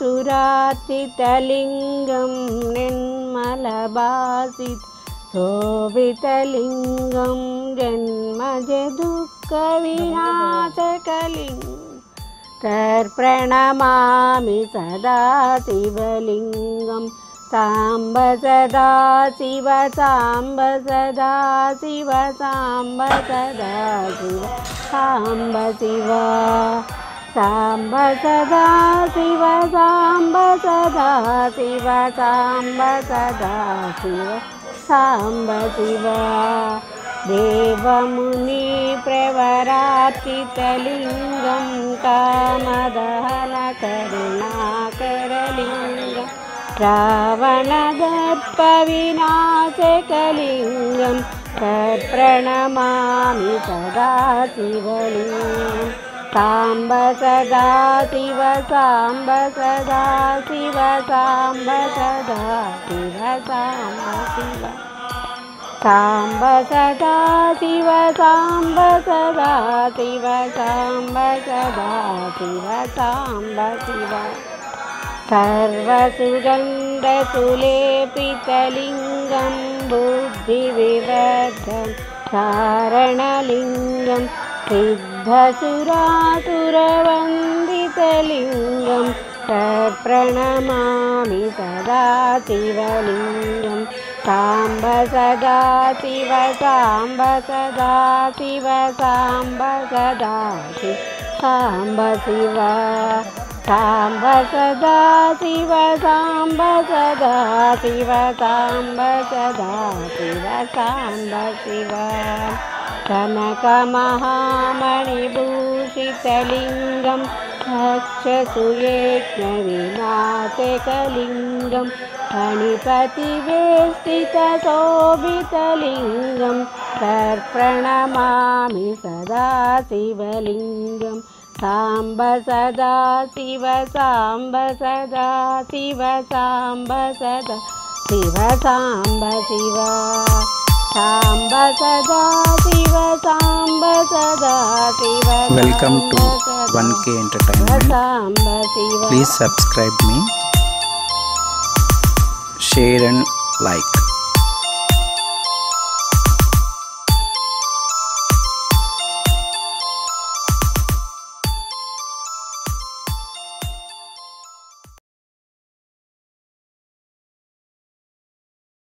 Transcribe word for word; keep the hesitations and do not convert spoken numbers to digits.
सुरार्चितलिंगं निर्मलभासित शोभितलिंगं जन्मज दुःखविनाशकलिंगं तत्प्रणमामि सदा शिवलिंगं सांब सदा शिव सांब सदा शिव सांब सदा शिव सांब शिव सांब सदा शिव सांब सदा शिव सांब सदा शिव सांब शिव देवमुनि प्रवरार्चितलिंगं कामदहन करुणाकरलिंगं रावणदर्पविनाशकलिंगं तत्प्रणमामि सदा शिवलिंगं सांब सदा शिव सांब सदा शिव सांब सदा शिव सांब शिव सांब सदा शिव सांब सदा शिव सांब सदा शिव सांब शिव सर्वसुगन्धसुलेपितलिङ्गं बुद्धिविवर्धनं कारणलिङ्गं सिद्धसुरासुरवन्दितलिङ्गं तत्प्रणमामि सदा शिवलिङ्गं सांब सदा शिव सांब सदा शिव सांब सदा शिव सांब शिव सांब सदा शिव सांब सदा शिव सांब सदा शिव सांब शिव कनकमहामणिभूषितलिङ्गं तक्षसुयज्ञविनाशकलिङ्गं फणिपतिवेष्टितशोभितलिङ्गं तत्प्रणमामि सदा शिवलिङ्गं सांब सदा शिव सांब सदा शिव सांब सदा शिव सांब शिव सांब सदा शिव सांब सदा Shiv. Welcome to one K entertainment. Samba Shiv. Please subscribe me, share and like.